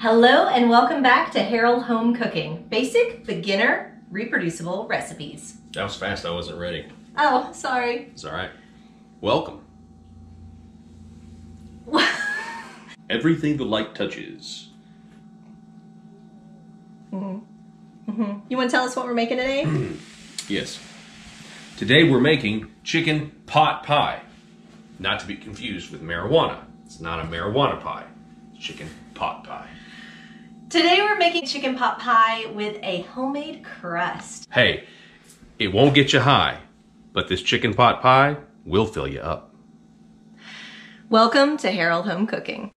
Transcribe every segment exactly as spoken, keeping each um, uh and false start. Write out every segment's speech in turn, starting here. Hello and welcome back to Harrell Home Cooking. Basic, beginner, reproducible recipes. That was fast, I wasn't ready. Oh, sorry. It's all right. Welcome. Everything the light touches. Mm-hmm. Mm-hmm. You want to tell us what we're making today? Yes. Today we're making chicken pot pie. Not to be confused with marijuana. It's not a marijuana pie. It's chicken pot pie. Today we're making chicken pot pie with a homemade crust. Hey, it won't get you high, but this chicken pot pie will fill you up. Welcome to Harrell Home Cooking.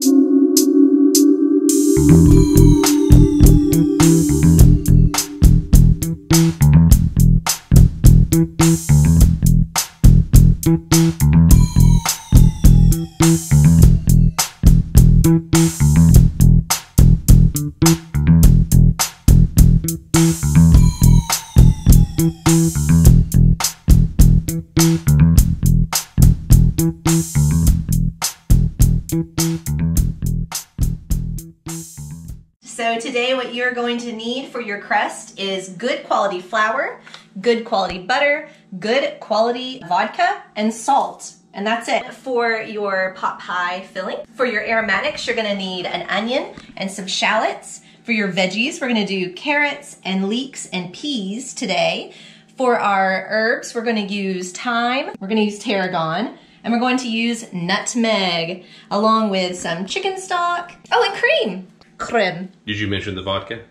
So today what you're going to need for your crust is good quality flour, good quality butter, good quality vodka, and salt. And that's it. For your pot pie filling, for your aromatics, you're gonna need an onion and some shallots. For your veggies, we're gonna do carrots and leeks and peas today. For our herbs, we're gonna use thyme, we're gonna use tarragon, and we're going to use nutmeg, along with some chicken stock. Oh, and cream. Creme. Did you mention the vodka?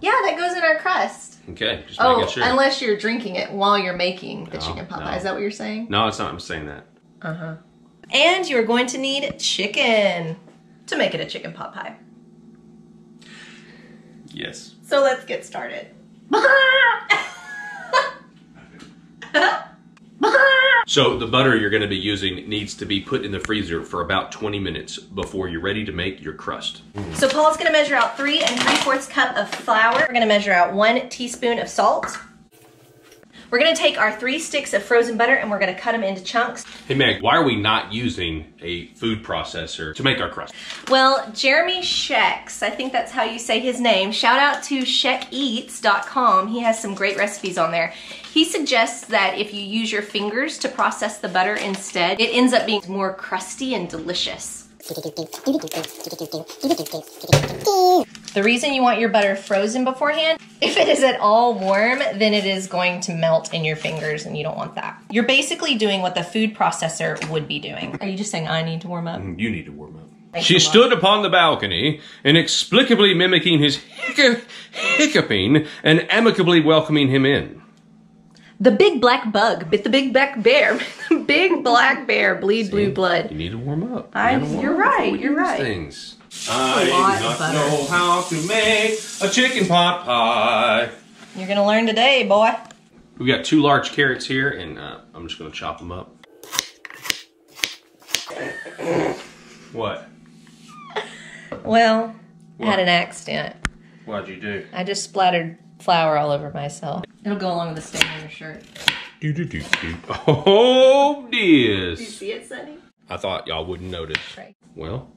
Yeah, that goes in our crust. Okay, just making sure. Oh, unless you're drinking it while you're making the chicken pot pie. Is that what you're saying? No, it's not. I'm saying that. Uh-huh. And you're going to need chicken to make it a chicken pot pie. Yes. So let's get started. So the butter you're going to be using needs to be put in the freezer for about twenty minutes before you're ready to make your crust. So Paul's going to measure out three and three-fourths cup of flour. We're going to measure out one teaspoon of salt. We're going to take our three sticks of frozen butter and we're going to cut them into chunks. Hey Meg, why are we not using a food processor to make our crust? Well, Jeremy Shecks, I think that's how you say his name. Shout out to Sheck Eats dot com. He has some great recipes on there. He suggests that if you use your fingers to process the butter instead, it ends up being more crusty and delicious. The reason you want your butter frozen beforehand, if it is at all warm, then it is going to melt in your fingers and you don't want that. You're basically doing what the food processor would be doing. Are you just saying I need to warm up? You need to warm up. Thanks. She stood up upon the balcony, inexplicably mimicking his hiccup, hiccuping and amicably welcoming him in. The big black bug bit the big black bear. The big black bear bleed See, blue blood. You need to warm up. You I, warm you're up right, you're right. Things. I do not know how to make a chicken pot pie. You're gonna learn today, boy. We got two large carrots here, and uh, I'm just gonna chop them up. What? Well, what? I had an accident. What'd you do? I just splattered flour all over myself. It'll go along with the stain on your shirt. Do do do do. Oh, dear. Do you see it, Sonny? I thought y'all wouldn't notice. Right. Well,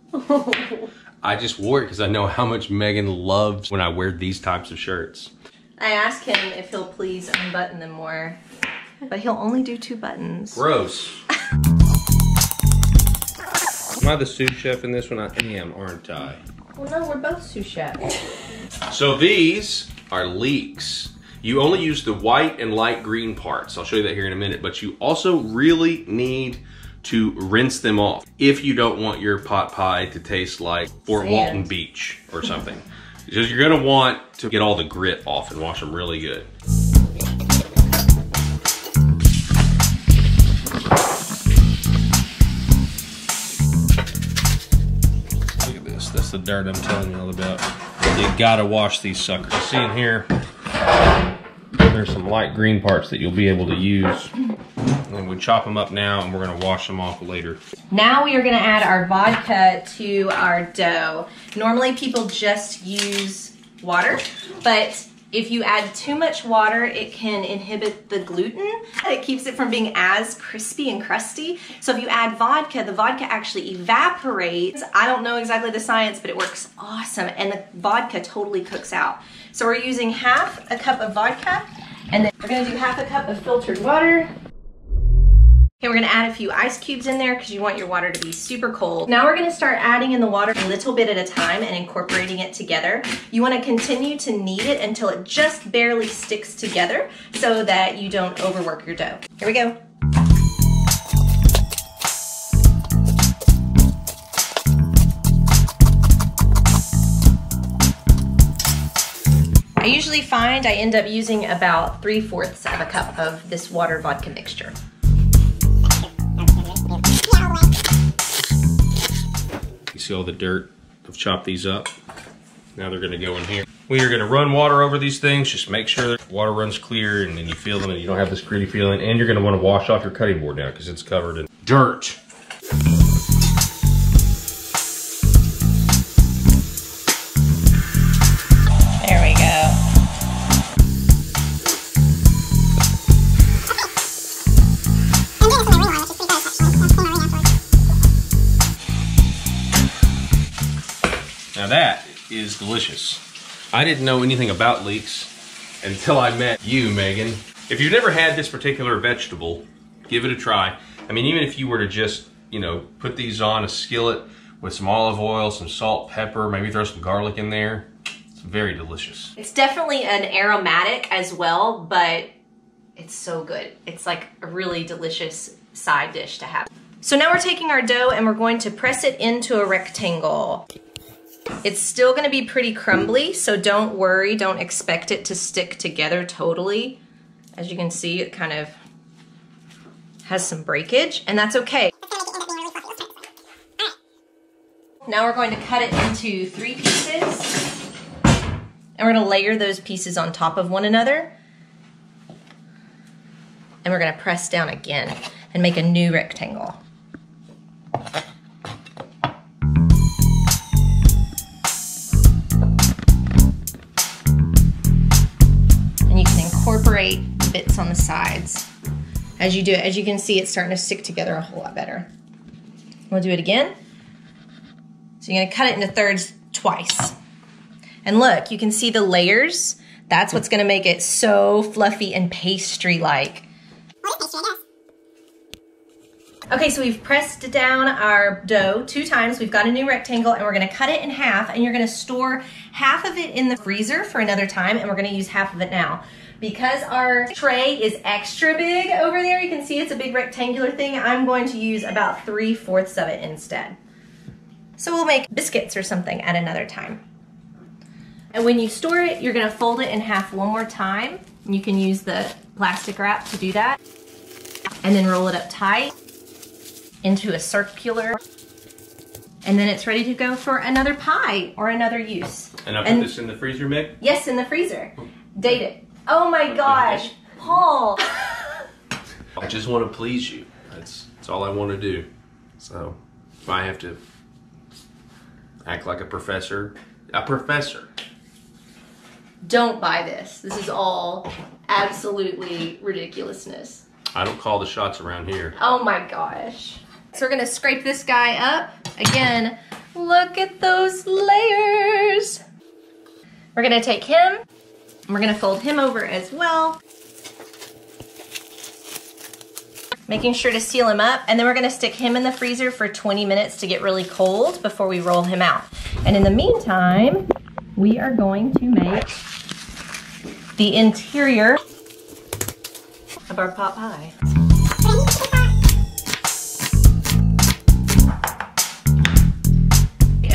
I just wore it because I know how much Megan loves when I wear these types of shirts. I asked him if he'll please unbutton them more, but he'll only do two buttons. Gross. Am I the sous chef in this one? I am, aren't I? Well, no, we're both sous chefs. So these are leeks. You only use the white and light green parts. I'll show you that here in a minute, but you also really need to rinse them off if you don't want your pot pie to taste like Fort Walton Beach or something. Because you're gonna want to get all the grit off and wash them really good. Look at this, that's the dirt I'm telling you all about. You gotta wash these suckers. See in here, there's some light green parts that you'll be able to use. And we chop them up now and we're gonna wash them off later. Now we are gonna add our vodka to our dough. Normally people just use water, but If you add too much water, it can inhibit the gluten, and it keeps it from being as crispy and crusty. So if you add vodka, the vodka actually evaporates. I don't know exactly the science, but it works awesome, and the vodka totally cooks out. So we're using half a cup of vodka, and then we're gonna do half a cup of filtered water. Okay, we're gonna add a few ice cubes in there because you want your water to be super cold. Now we're gonna start adding in the water a little bit at a time and incorporating it together. You wanna continue to knead it until it just barely sticks together so that you don't overwork your dough. Here we go. I usually find I end up using about three-fourths of a cup of this water vodka mixture. See all the dirt? I've chopped these up. Now they're gonna go in here. We are gonna run water over these things. Just make sure the water runs clear, and then you feel them and you don't have this gritty feeling. And you're gonna wanna wash off your cutting board now because it's covered in dirt. There we go. Now that is delicious. I didn't know anything about leeks until I met you, Megan. If you've never had this particular vegetable, give it a try. I mean, even if you were to just, you know, put these on a skillet with some olive oil, some salt, pepper, maybe throw some garlic in there, it's very delicious. It's definitely an aromatic as well, but it's so good. It's like a really delicious side dish to have. So now we're taking our dough and we're going to press it into a rectangle. It's still gonna be pretty crumbly, so don't worry, don't expect it to stick together totally. As you can see, it kind of has some breakage, and that's okay. Now we're going to cut it into three pieces, and we're gonna layer those pieces on top of one another. And we're gonna press down again and make a new rectangle. Incorporate bits on the sides as you do it. As you can see, it's starting to stick together a whole lot better. We'll do it again. So you're gonna cut it into thirds twice. And look, you can see the layers. That's what's gonna make it so fluffy and pastry-like. Okay, so we've pressed down our dough two times. We've got a new rectangle, and we're gonna cut it in half, and you're gonna store half of it in the freezer for another time, and we're gonna use half of it now. Because our tray is extra big over there, you can see it's a big rectangular thing, I'm going to use about three-fourths of it instead. So we'll make biscuits or something at another time. And when you store it, you're gonna fold it in half one more time. You can use the plastic wrap to do that. And then roll it up tight into a circular, and then it's ready to go for another pie or another use. And I put and, this in the freezer, Mick? Yes, in the freezer. Date it. Oh my gosh, Paul. I just want to please you. That's, that's all I want to do. So if I have to act like a professor, a professor. Don't buy this. This is all absolutely ridiculousness. I don't call the shots around here. Oh my gosh. So we're gonna scrape this guy up. Again, look at those layers. We're gonna take him, and we're gonna fold him over as well. Making sure to seal him up, and then we're gonna stick him in the freezer for twenty minutes to get really cold before we roll him out. And in the meantime, we are going to make the interior of our pot pie.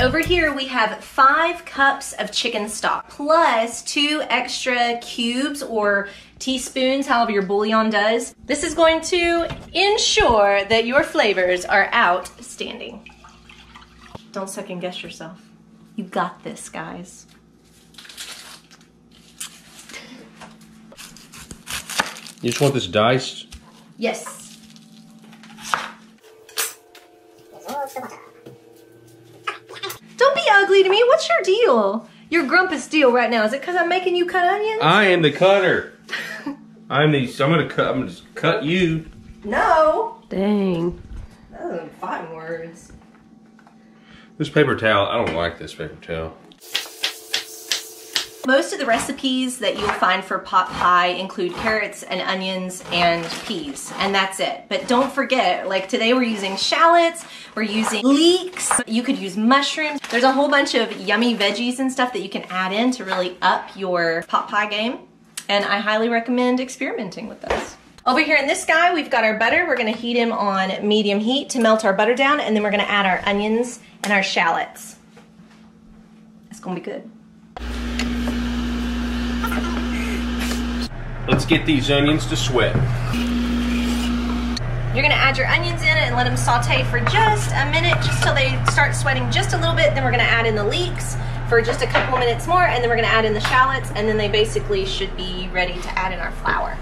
Over here we have five cups of chicken stock plus two extra cubes or teaspoons, however your bouillon does. This is going to ensure that your flavors are outstanding. Don't second guess yourself. You got this, guys. You just want this diced? Yes. Don't be ugly to me. What's your deal? Your grumpus deal right now, is it because I'm making you cut onions? I am the cutter. I'm the. I'm gonna cut. I'm gonna just cut you. No. Dang. Those are fine words. This paper towel. I don't like this paper towel. Most of the recipes that you'll find for pot pie include carrots and onions and peas, and that's it. But don't forget, like today we're using shallots, we're using leeks, you could use mushrooms. There's a whole bunch of yummy veggies and stuff that you can add in to really up your pot pie game, and I highly recommend experimenting with those. Over here in this guy, we've got our butter. We're gonna heat him on medium heat to melt our butter down, and then we're gonna add our onions and our shallots. It's gonna be good. Let's get these onions to sweat. You're gonna add your onions in and let them saute for just a minute, just till they start sweating just a little bit. Then we're gonna add in the leeks for just a couple of minutes more, and then we're gonna add in the shallots, and then they basically should be ready to add in our flour.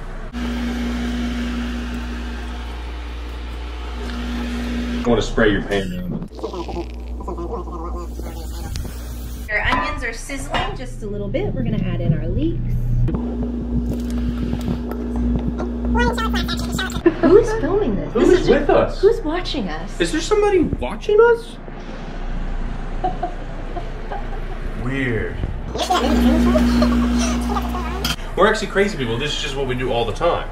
You wanna spray your pan down. Your onions are sizzling just a little bit. We're gonna add in our leeks. Who's filming this? Who this is with us? Who's watching us? Is there somebody watching us? Weird. We're actually crazy people. This is just what we do all the time.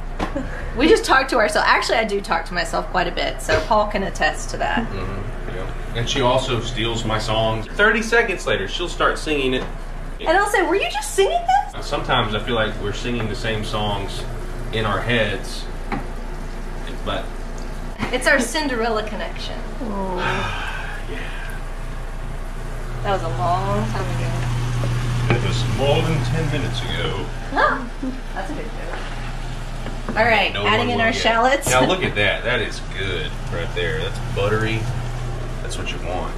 We just talk to ourselves. Actually, I do talk to myself quite a bit, so Paul can attest to that. Mm-hmm. Yeah. And she also steals my songs. thirty seconds later, she'll start singing it. And I'll say, were you just singing this? Sometimes I feel like we're singing the same songs in our heads, but it's our Cinderella connection. Oh. Yeah. That was a long time ago. It was more than ten minutes ago. Huh. That's a good joke. All right, no adding in our shallots. Now look at that. That is good right there. That's buttery. That's what you want.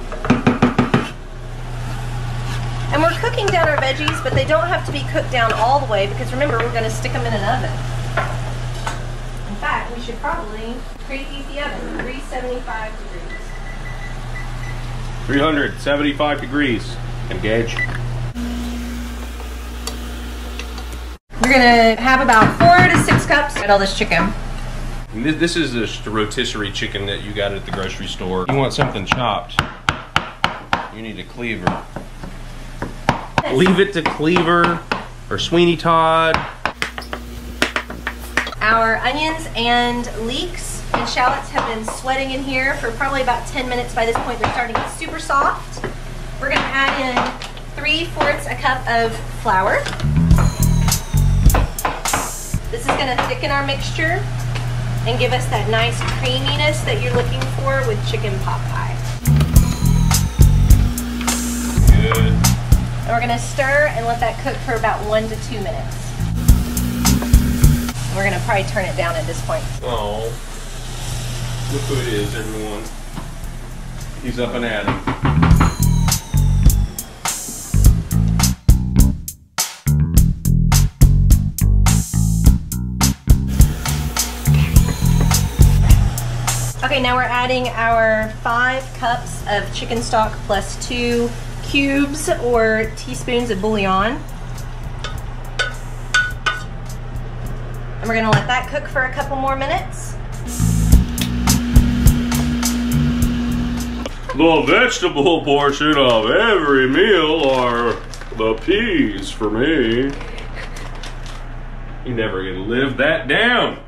And we're cooking down our veggies, but they don't have to be cooked down all the way, because remember, we're going to stick them in an oven. In fact, we should probably preheat the oven to three seventy-five degrees. three seventy-five degrees. Engage. We're gonna have about four to six cups. Get all this chicken. This, this is the rotisserie chicken that you got at the grocery store. If you want something chopped, you need a cleaver. Leave it to Cleaver or Sweeney Todd. Our onions and leeks and shallots have been sweating in here for probably about ten minutes. By this point, they're starting to get super soft. We're gonna add in three-fourths a cup of flour. This is gonna thicken our mixture and give us that nice creaminess that you're looking for with chicken pot pie. Good. And we're gonna stir and let that cook for about one to two minutes. We're gonna probably turn it down at this point. Oh, look who it is, everyone. He's up and at it. Okay, now we're adding our five cups of chicken stock plus two cubes or teaspoons of bouillon. And we're gonna let that cook for a couple more minutes. The vegetable portion of every meal are the peas for me. You're never gonna live that down.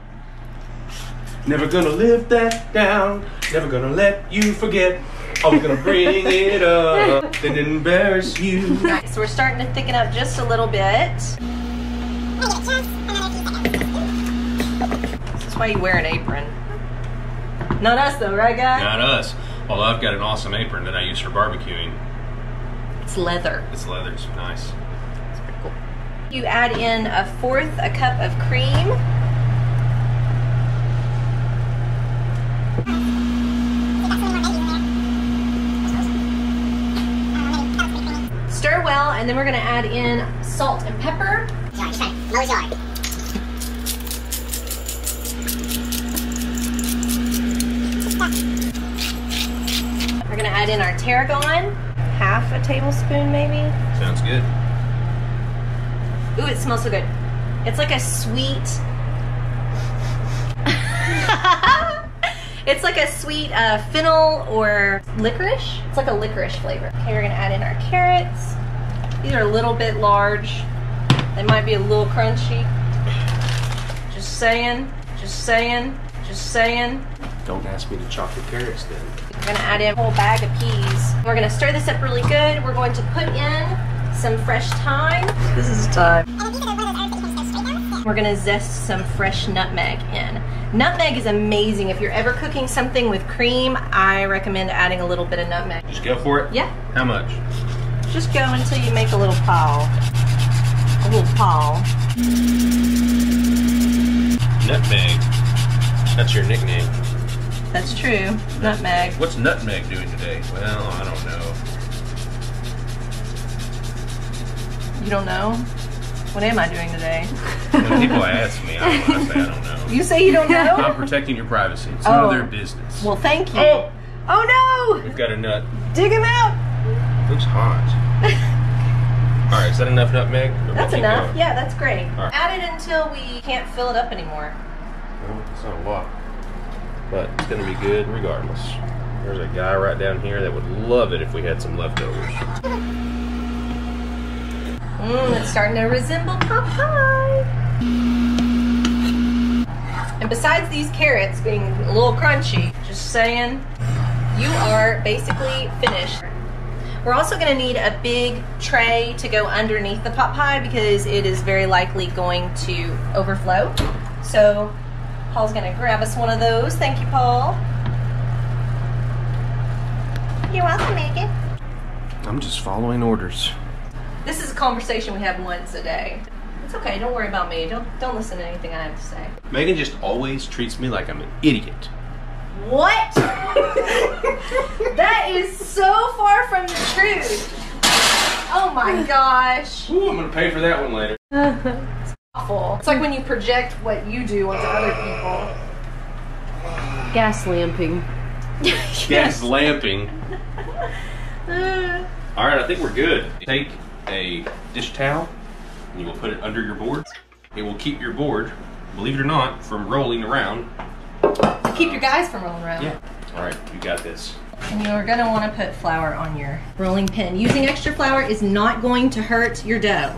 Never gonna live that down. Never gonna let you forget. I'm gonna bring it up and embarrass you. All right, so we're starting to thicken up just a little bit. That's why you wear an apron. Not us though, right guys? Not us. Although I've got an awesome apron that I use for barbecuing. It's leather. It's leather, it's nice. It's pretty cool. You add in a fourth a cup of cream. Stir well, and then we're gonna add in salt and pepper. We're gonna add in our tarragon, half a tablespoon maybe. Sounds good. Ooh, it smells so good. It's like a sweet, it's like a sweet uh, fennel or licorice. It's like a licorice flavor. Okay, we're gonna add in our carrots. These are a little bit large. They might be a little crunchy. Just saying, just saying, just saying. Don't ask me to chop the carrots then. We're gonna add in a whole bag of peas. We're gonna stir this up really good. We're going to put in some fresh thyme. This is thyme. We're gonna zest some fresh nutmeg in. Nutmeg is amazing. If you're ever cooking something with cream, I recommend adding a little bit of nutmeg. Just go for it? Yeah. How much? Just go until you make a little pile. A little pile. Nutmeg. That's your nickname. That's true. Nutmeg. What's nutmeg doing today? Well, I don't know. You don't know? What am I doing today? When people ask me, I don't, I say I don't know. You say you don't know? I'm protecting your privacy. It's none of their business. Well, thank you. Oh. Oh no! We've got a nut. Dig him out. Looks hot. All right, is that enough nutmeg? That's enough. Going? Yeah, that's great. Right. Add it until we can't fill it up anymore. Well, it's not a lot, but it's gonna be good regardless. There's a guy right down here that would love it if we had some leftovers. Mmm, it's starting to resemble Popeye. And besides these carrots being a little crunchy, just saying, you are basically finished. We're also gonna need a big tray to go underneath the pot pie because it is very likely going to overflow. So Paul's gonna grab us one of those. Thank you, Paul. You're welcome, Megan. I'm just following orders. This is a conversation we have once a day. It's okay, don't worry about me. Don't don't listen to anything I have to say. Megan just always treats me like I'm an idiot. What? That is so far from the truth. Oh my gosh. Ooh, I'm gonna pay for that one later. It's awful. It's like when you project what you do onto other people. Gas lamping. Yes. Gas lamping. All right, I think we're good. Take a dish towel and you will put it under your board. It will keep your board, believe it or not, from rolling around. It'll keep your guys from rolling around. Yeah. All right, you got this. And you're gonna wanna put flour on your rolling pin. Using extra flour is not going to hurt your dough.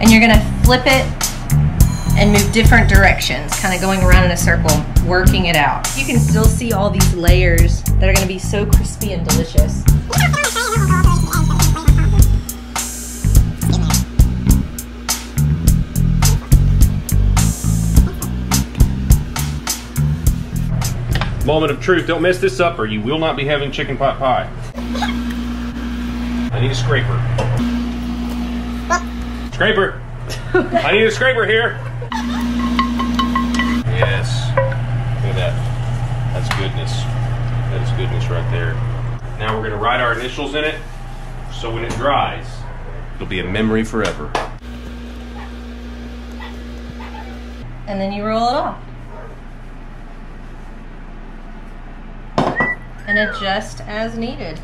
And you're gonna flip it and move different directions, kind of going around in a circle, working it out. You can still see all these layers that are gonna be so crispy and delicious. Moment of truth, don't miss this up or you will not be having chicken pot pie. I need a scraper. Scraper! I need a scraper here! Yes, look at that. That's goodness. That is goodness right there. Now we're gonna write our initials in it, so when it dries, it'll be a memory forever. And then you roll it off. And adjust as needed.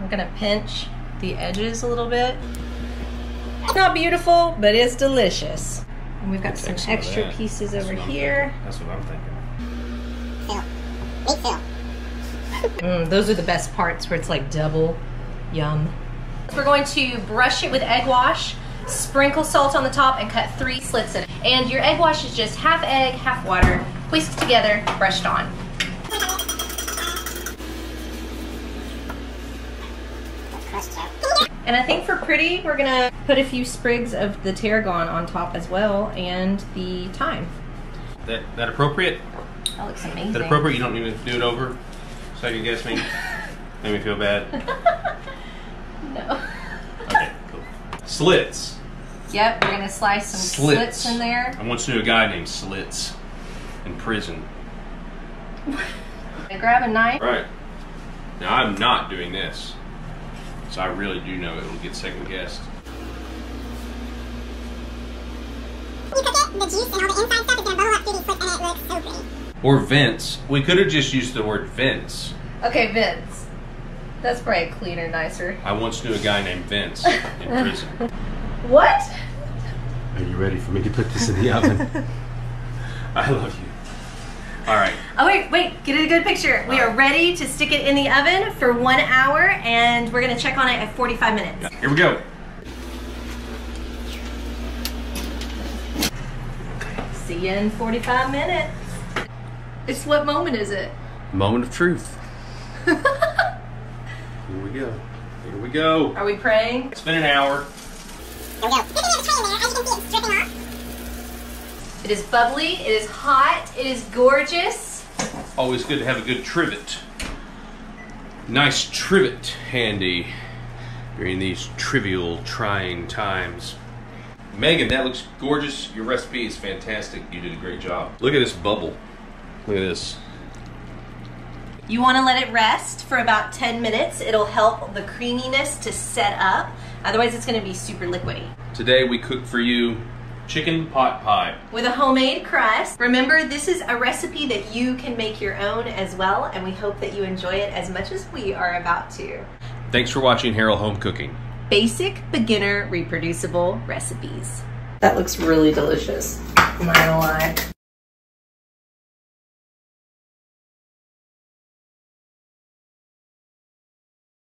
I'm gonna pinch the edges a little bit. It's not beautiful, but it's delicious. And we've got some extra pieces over here. That's what I'm thinking. Mm, those are the best parts where it's like double yum. We're going to brush it with egg wash, sprinkle salt on the top, and cut three slits in it. And your egg wash is just half egg, half water, whisked together, brushed on. And I think for pretty, we're gonna put a few sprigs of the tarragon on top as well, and the thyme. That that appropriate? That looks amazing. That appropriate? You don't need to do it over? So you guess me? Made me feel bad? No. Okay, cool. Slits. Yep, we're gonna slice some slits. slits in there. I once knew a guy named Slits in prison. I grab a knife. Right. Now I'm not doing this. So I really do know it will get second guessed. You cook it, the juice and all the inside stuff is gonna bubble up through these slits and it looks so pretty. Or vents. We could have just used the word vents. Okay, vents. That's probably cleaner, nicer. I once knew a guy named Vince in prison. What? Are you ready for me to put this in the oven? I love you. All right. Oh, wait, wait, get a good picture. We are ready to stick it in the oven for one hour, and we're going to check on it at forty-five minutes. Here we go. See you in forty-five minutes. It's what moment is it? Moment of truth. Here we go. Here we go. Are we praying? It's been an hour. Here we go. There's another tray in there. As you can see, it's dripping off. It is bubbly. It is hot. It is gorgeous. Always good to have a good trivet. Nice trivet handy during these trivial, trying times. Megan, that looks gorgeous. Your recipe is fantastic. You did a great job. Look at this bubble. Look at this. You want to let it rest for about ten minutes. It'll help the creaminess to set up. Otherwise, it's going to be super liquidy. Today, we cook for you chicken pot pie. With a homemade crust. Remember, this is a recipe that you can make your own as well, and we hope that you enjoy it as much as we are about to. Thanks for watching Harrell Home Cooking. Basic, beginner, reproducible recipes. That looks really delicious. I'm not going to lie.